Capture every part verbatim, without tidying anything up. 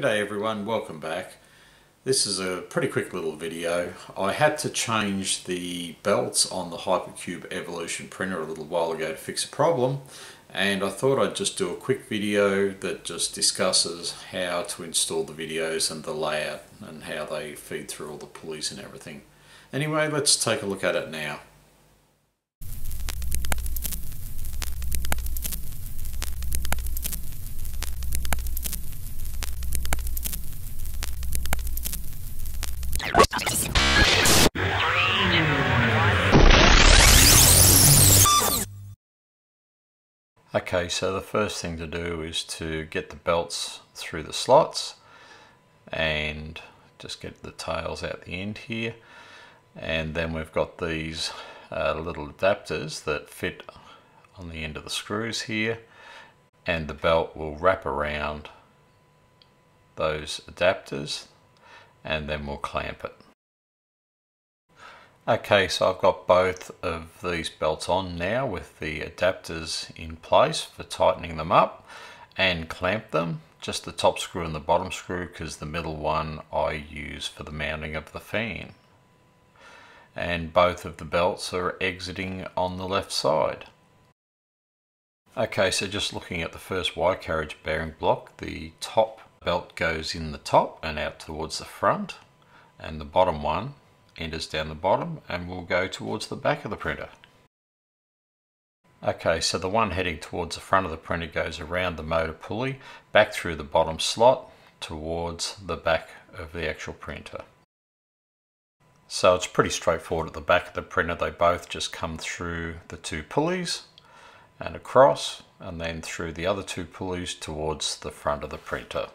G'day everyone, welcome back. This is a pretty quick little video. I had to change the belts on the Hypercube Evolution printer a little while ago to fix a problem, and I thought I'd just do a quick video that just discusses how to install the videos and the layout and how they feed through all the pulleys and everything. Anyway, let's take a look at it now. Okay, so the first thing to do is to get the belts through the slots and just get the tails out the end here, and then we've got these uh, little adapters that fit on the end of the screws here, and the belt will wrap around those adapters and then we'll clamp it. Okay, so I've got both of these belts on now with the adapters in place for tightening them up and clamp them, just the top screw and the bottom screw, because the middle one I use for the mounting of the fan. And both of the belts are exiting on the left side. Okay, so just looking at the first Y carriage bearing block, the top belt goes in the top and out towards the front, and the bottom one enters down the bottom and will go towards the back of the printer. Okay, so the one heading towards the front of the printer goes around the motor pulley, back through the bottom slot, towards the back of the actual printer. So it's pretty straightforward at the back of the printer. They both just come through the two pulleys and across, and then through the other two pulleys towards the front of the printer.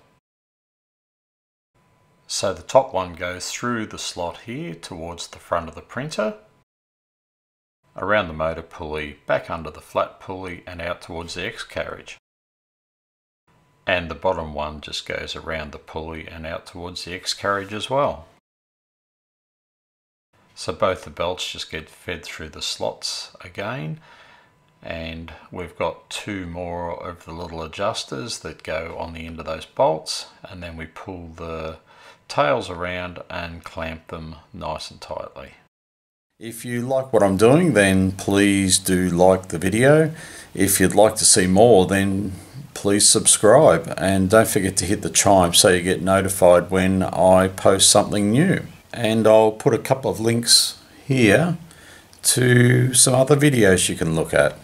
So the top one goes through the slot here towards the front of the printer, around the motor pulley, back under the flat pulley and out towards the X carriage. And the bottom one just goes around the pulley and out towards the X carriage as well. So both the belts just get fed through the slots again, and we've got two more of the little adjusters that go on the end of those bolts, and then we pull the tails around and clamp them nice and tightly. If you like what I'm doing, then please do like the video. If you'd like to see more, then please subscribe, and don't forget to hit the chime so you get notified when I post something new. And I'll put a couple of links here to some other videos you can look at.